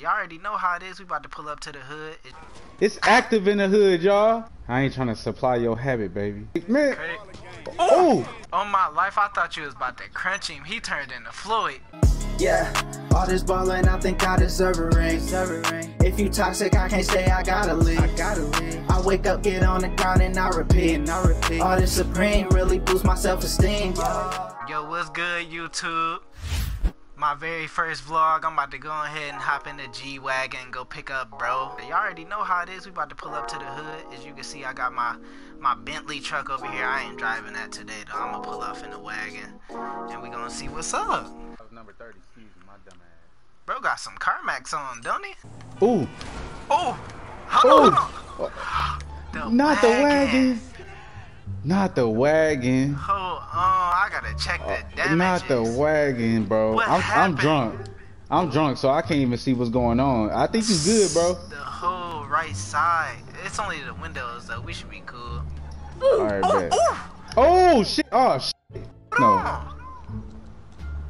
Y'all already know how it is. We about to pull up to the hood. It's active in the hood, y'all. I ain't trying to supply your habit, baby. Man. Oh! On my life, I thought you was about to crunch him. He turned into Floyd. Yeah, all this ballin', I think I deserve a ring. If you toxic, I can't stay, I gotta leave. I wake up, get on the ground, and I repeat. All this Supreme really boosts my self-esteem. Yo, what's good, YouTube? My very first vlog, I'm about to go ahead and hop in the G-Wagon and go pick up bro. Y'all already know how it is. We about to pull up to the hood. As you can see, I got my Bentley truck over here. I ain't driving that today, though. I'm gonna pull off in the wagon, and we gonna see what's up. I was number 30, excuse me, my dumb ass. Bro got some CarMax on, don't he? Ooh. Ooh. Hold on. Not the wagon. Not the wagon. Hold on, I gotta check the damages. Not the wagon, bro. I'm drunk. I'm drunk, so I can't even see what's going on. I think you good, bro. The whole right side. It's only the windows, though. We should be cool. All right, bet. Oh shit! Oh shit! No.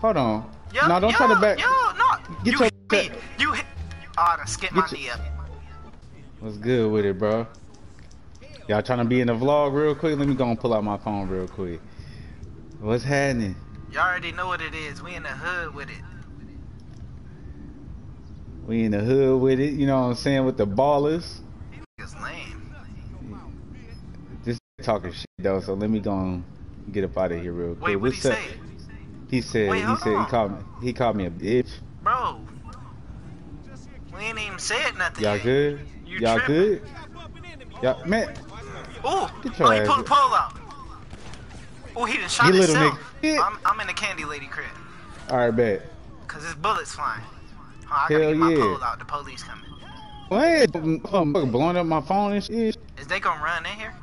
Hold on. Yo, no, don't try to back. Yo, no. Get your feet. You hit. Oh, to skip my knee up. What's good with it, bro? Y'all trying to be in the vlog real quick? Let me go and pull out my phone real quick. What's happening? Y'all already know what it is. We in the hood with it. We in the hood with it. You know what I'm saying? With the ballers. This nigga's lame. This nigga talking shit though. So let me go and get up out of here real quick. Wait, what'd he say? He called me. He called me a bitch. Bro, we ain't even said nothing. Y'all good? Y'all good? Y'all man. Ooh, he pulled the pole out. Ooh, he just shot himself. I'm in the candy lady crib. Alright, bet. Cause his bullets flying. Oh, I gotta get my pole out. The police coming. What? I'm blowing up my phone and shit. Is they gonna run in here?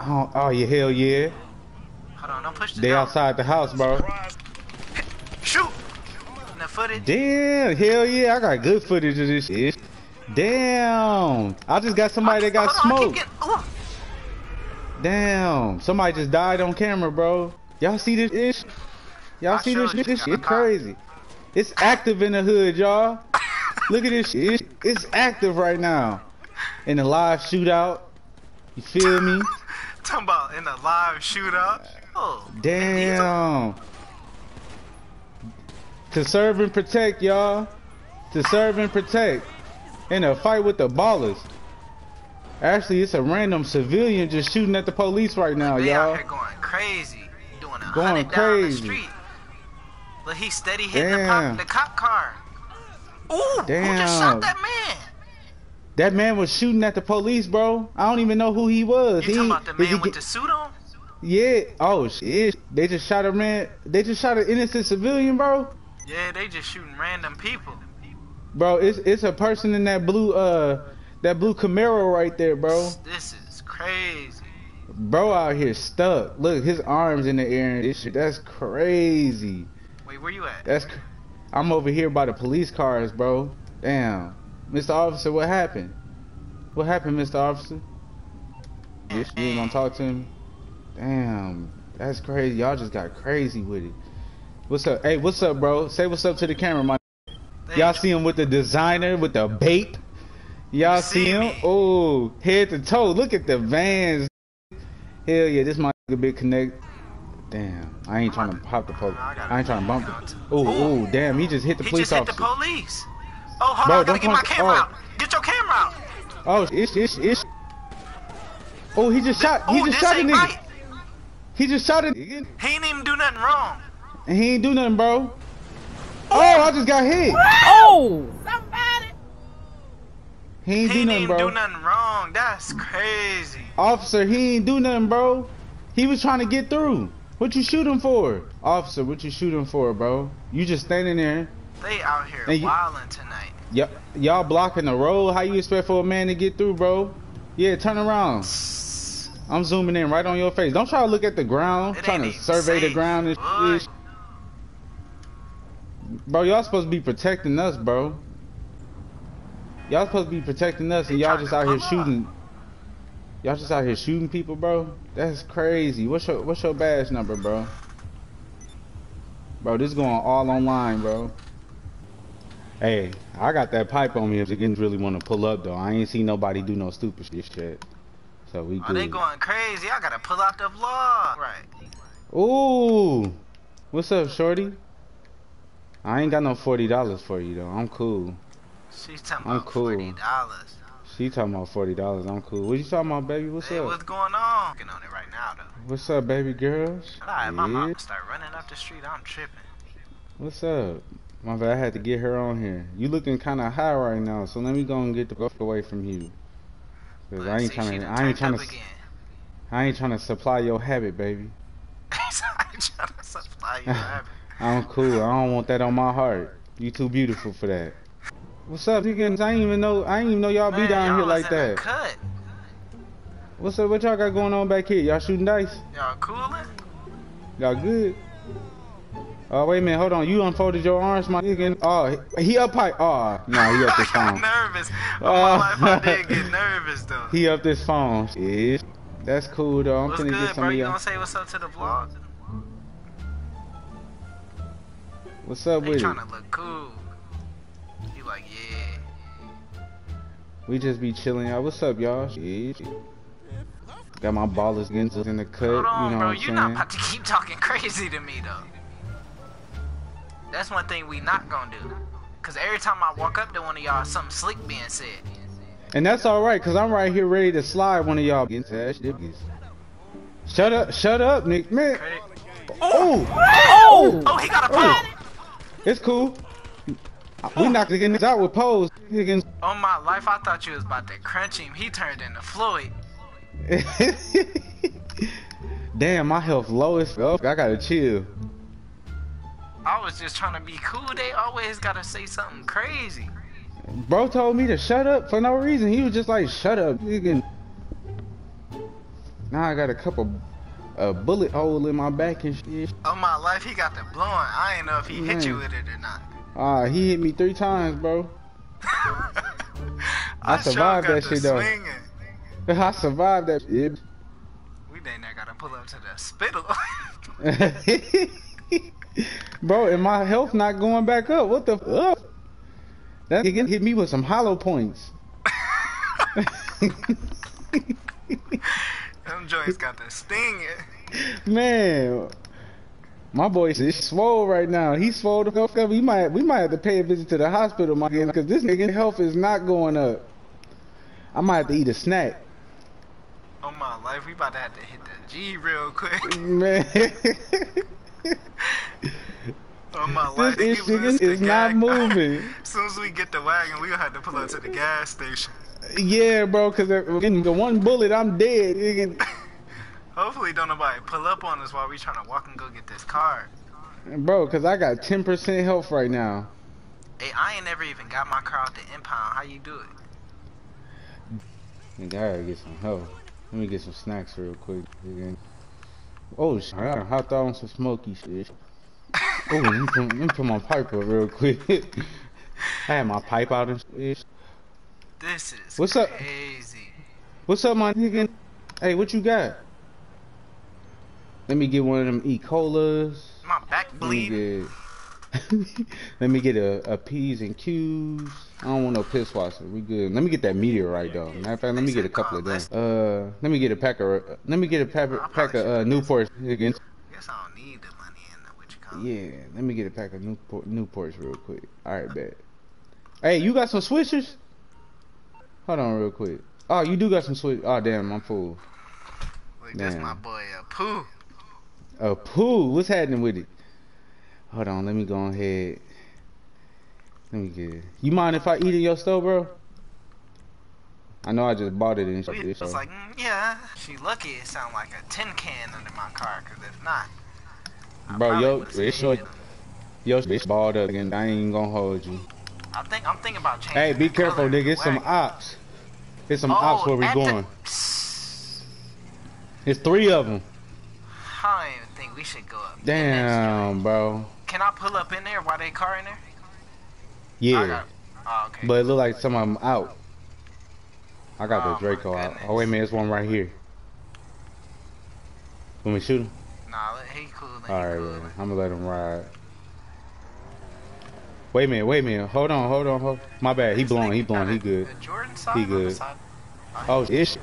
Oh yeah, hell yeah. Hold on, don't push the door. They outside the house, bro. Shoot! In the footage. Damn, hell yeah, I got good footage of this shit. Damn! I just got somebody that got smoked. Damn! Somebody just died on camera, bro. Y'all see this ish? Y'all see this shit? This shit crazy. It's active in the hood, y'all. Look at this shit. It's active right now. In the live shootout. You feel me? Talking about in the live shootout. Oh, damn! To serve and protect, y'all. To serve and protect. In a fight with the ballers. Actually, it's a random civilian just shooting at the police right now, y'all. They out here going crazy, doing 100 down the street. But he's steady hitting the cop car. Ooh, damn. Who just shot that man? That man was shooting at the police, bro. I don't even know who he was. You talking about the man with the suit on? Yeah. Oh shit. They just shot a man. They just shot an innocent civilian, bro. Yeah, they just shooting random people. Bro, it's a person in that blue Camaro right there, bro. This is crazy. Bro out here stuck. Look, his arms in the air and this shit. That's crazy. Wait, where you at? I'm over here by the police cars, bro. Damn. Mr. Officer, what happened? What happened, Mr. Officer? You ain't gonna talk to him? Damn. That's crazy. Y'all just got crazy with it. What's up? Hey, what's up, bro? Say what's up to the camera, my. Y'all see him with the designer, with the bait. Y'all see him? Oh, head to toe. Look at the Vans. Hell yeah, this might be a big connect. Damn, I ain't trying to pop the police. I ain't trying to bump it. Oh, damn, he just hit the police officer. He just hit the police. Oh, hold on, I gotta get my camera out. Get your camera out. Oh, it's. Oh, he just shot. He just shot a nigga. He just shot a nigga. He ain't even do nothing wrong. And he ain't do nothing, bro. Oh, I just got hit. Oh! Somebody! He ain't do nothing wrong. That's crazy. Officer, he ain't do nothing, bro. He was trying to get through. What you shooting for? Officer, what you shooting for, bro? You just standing there. They out here wilding tonight. Yep. Y'all blocking the road. How you expect for a man to get through, bro? Yeah, turn around. I'm zooming in right on your face. Don't try to look at the ground. I'm trying to survey the ground and shit. Bro, y'all supposed to be protecting us, bro. Y'all supposed to be protecting us, and y'all just out here shooting. Y'all just out here shooting people, bro. That's crazy. What's your badge number, bro? Bro, this is going all online, bro. Hey, I got that pipe on me if the kids really want to pull up, though. I ain't seen nobody do no stupid shit. So we good. Oh, they going crazy. I got to pull out the vlog. Right. Ooh. What's up, shorty? I ain't got no $40 for you, though. I'm cool. She's talking about $40. She talking about $40. I'm cool. What you talking about, baby? What's up? What's going on? Looking on it right now, though. What's up, baby girls? Nah, my mom start running up the street. I'm tripping. What's up? My bad, I had to get her on here. You looking kind of high right now, so let me go and get the fuck away from you. Cause I ain't trying to. I ain't trying to supply your habit, baby. I ain't trying to supply your habit. I'm cool. I don't want that on my heart. You too beautiful for that. What's up, niggas? I ain't even know y'all be down here like that. Cut. What's up? What y'all got going on back here? Y'all shooting dice? Y'all coolin'? Y'all good? Oh, wait a minute, hold on. You unfolded your arms, my nigga. Oh, he up high. Oh, nah, he up his phone. I got nervous. I did get nervous, though. He up this phone. Yeah. That's cool, though. I'm finna get some of y'all. You gonna say what's up to the vlog? What's up with you? Trying to look cool. He like, yeah. We just be chilling, y'all. What's up, y'all? Yeah. Got my ballers getting in the cut. Hold on, you know, bro. You're not about to keep talking crazy to me, though. That's one thing we not gonna do. Cause every time I walk up to one of y'all, something slick being said. And that's alright, cause I'm right here ready to slide one of y'all. Shut up, Nick. Man. Oh, he got a pop. It's cool. We knocked the niggas out with pose. On my life, I thought you was about to crunch him. He turned into Floyd. Damn, my health low as fuck. I gotta chill. I was just trying to be cool. They always gotta say something crazy. Bro told me to shut up for no reason. He was just like, shut up. Now I got a couple bullet hole in my back and shit. Oh my life, he got the blowing. I ain't know if he hit you with it or not. He hit me 3 times, bro. I survived that shit, swinging. Though. I survived that shit. We dang near gotta pull up to the spittle. Bro, and my health not going back up. What the fuck? That nigga hit me with some hollow points. Them joints got the sting. Man, my boy is swole right now. He swole the fuck up. We might have to pay a visit to the hospital, my nigga, because this nigga's health is not going up. I might have to eat a snack. Oh my life, we about to have to hit the G real quick. Man. Oh my life, this nigga is not moving. As soon as we get the wagon, we'll have to pull up to the gas station. Yeah, bro, because the one bullet, I'm dead. Hopefully don't nobody pull up on us while we trying to walk and go get this car. Bro, because I got 10% health right now. Hey, I ain't never even got my car out the impound. How you do it? I gotta get some help. Let me get some snacks real quick. Oh shit, I hopped out on some smoky shit. Oh, let me put my pipe up real quick. I had my pipe out and shit. This is what's up? Crazy. What's up, my nigga? Hey, what you got? Let me get one of them E-Colas. My back bleeding. Let me get a P's and Q's. I don't want no piss washer. We good. Let me get that meteorite though. Matter of fact, let me get a couple of them. Let me get a pack of. Let me get a pack of Newports. Guess I don't need the money in the what you call. Yeah, let me get a pack of Newports real quick. All right, bet. Hey, you got some switchers? Hold on, real quick. Oh, you do got some switch. Oh, damn, I'm full. Look, that's my boy, Pooh. Pooh, what's happening with it? Hold on, let me go ahead. Let me get it. You mind if I eat in your store, bro? I know I just bought it and shit. It's like, yeah. She lucky it sound like a tin can under my car, because if not. Bro, yo, bitch balled up again. I ain't gonna hold you. I'm thinking about changing. Hey, be careful, nigga. It's some ops. It's some ops where we going. It's 3 of them. I don't even think we should go up. Damn, bro. Can I pull up in there while they car in there? Yeah, okay. But it look like some of them out. I got the Draco out. Oh wait, man, there's one right here. Let me shoot him. Nah, he cool. All right, cool. I'm gonna let him ride. Wait a minute. Hold on. My bad. He blowing. He good. He good. Oh ish.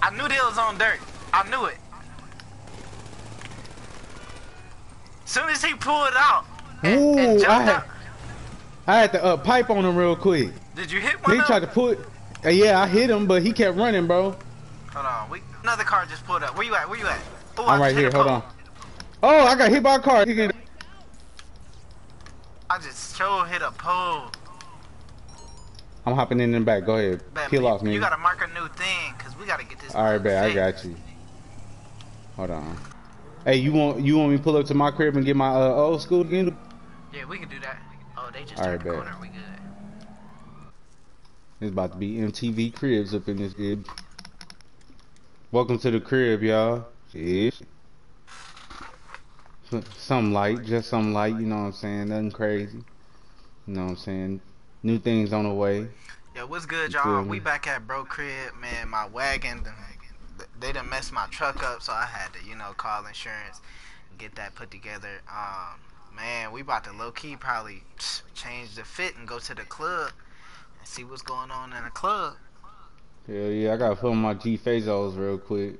I knew they was on dirt. I knew it. Soon as he pulled out and jumped out. I had to pipe on him real quick. Did you hit one? He tried to pull it. Yeah, I hit him, but he kept running, bro. Hold on. Another car just pulled up. Where you at? Ooh, I'm right here. Hold on. Oh, I got hit by a car. I just hit a pole. I'm hopping in the back. Go ahead. Peel off me. You gotta mark a new thing, cause we gotta get this. All right, bet. I got you. Hold on. Hey, you want me to pull up to my crib and get my old school again? Yeah, we can do that. Oh, they just turned the corner. We good. It's about to be MTV Cribs up in this crib. Welcome to the crib, y'all. Jeez. Some light, just some light, you know what I'm saying? Nothing crazy. You know what I'm saying? New things on the way. Yo, what's good, y'all? We back at Bro Crib, man. My wagon, they done messed my truck up, so I had to, you know, call insurance and get that put together. Man, we about to low-key probably change the fit and go to the club and see what's going on in the club. Hell yeah, I gotta put on my G-Fazos real quick.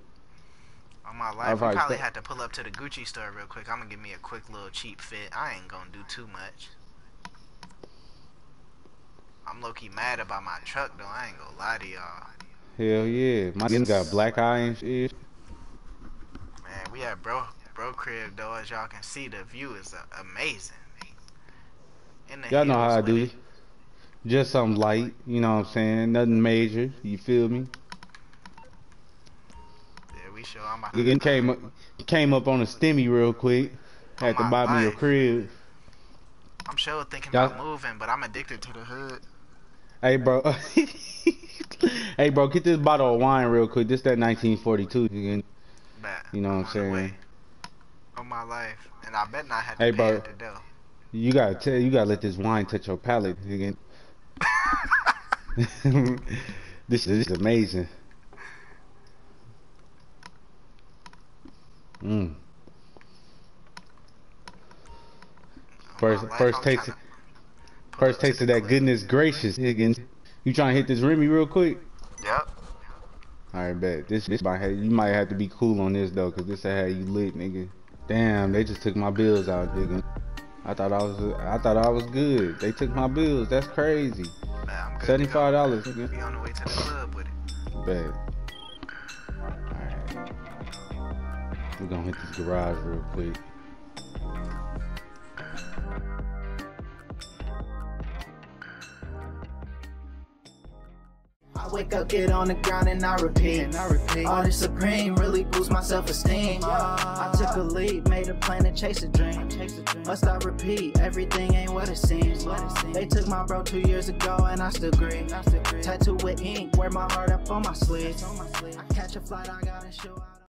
On my life, I probably had to pull up to the Gucci store real quick. I'm gonna give me a quick little cheap fit. I ain't gonna do too much. I'm low-key mad about my truck, though. I ain't gonna lie to y'all. Hell yeah. My thing got black eye and shit. Man, we at Bro Crib, though. As y'all can see, the view is amazing. Y'all know how I do it. Just something light, you know what I'm saying? Nothing major, you feel me? Yeah, we sure. Came up on a stimmy real quick. Had to buy me a crib. I'm sure thinking about moving, but I'm addicted to the hood. Hey, bro. Hey, bro, get this bottle of wine real quick. This that 1942. You know what I'm saying? On my life. And I bet not have to pay at the door. You gotta let this wine touch your palate again. This is amazing. First taste of that goodness gracious, Higgins. You trying to hit this Remy real quick? Yep. All right, bet. This you might have to be cool on this though, cause this how you lit, nigga. Damn, they just took my bills out, nigga. I thought I was good. They took my bills. That's crazy. Man, $75. Nigga. Be on the way to the club with it. Bet. Alright. We're gonna hit this garage real quick. I wake up, get on the ground, and I repeat. All this supreme really boosts my self-esteem. I took a leap, made a plan to chase a dream. Must I repeat, everything ain't what it seems. They took my bro 2 years ago, and I still grieve. Tattoo with ink, wear my heart up on my sleeve. I catch a flight, I gotta show out.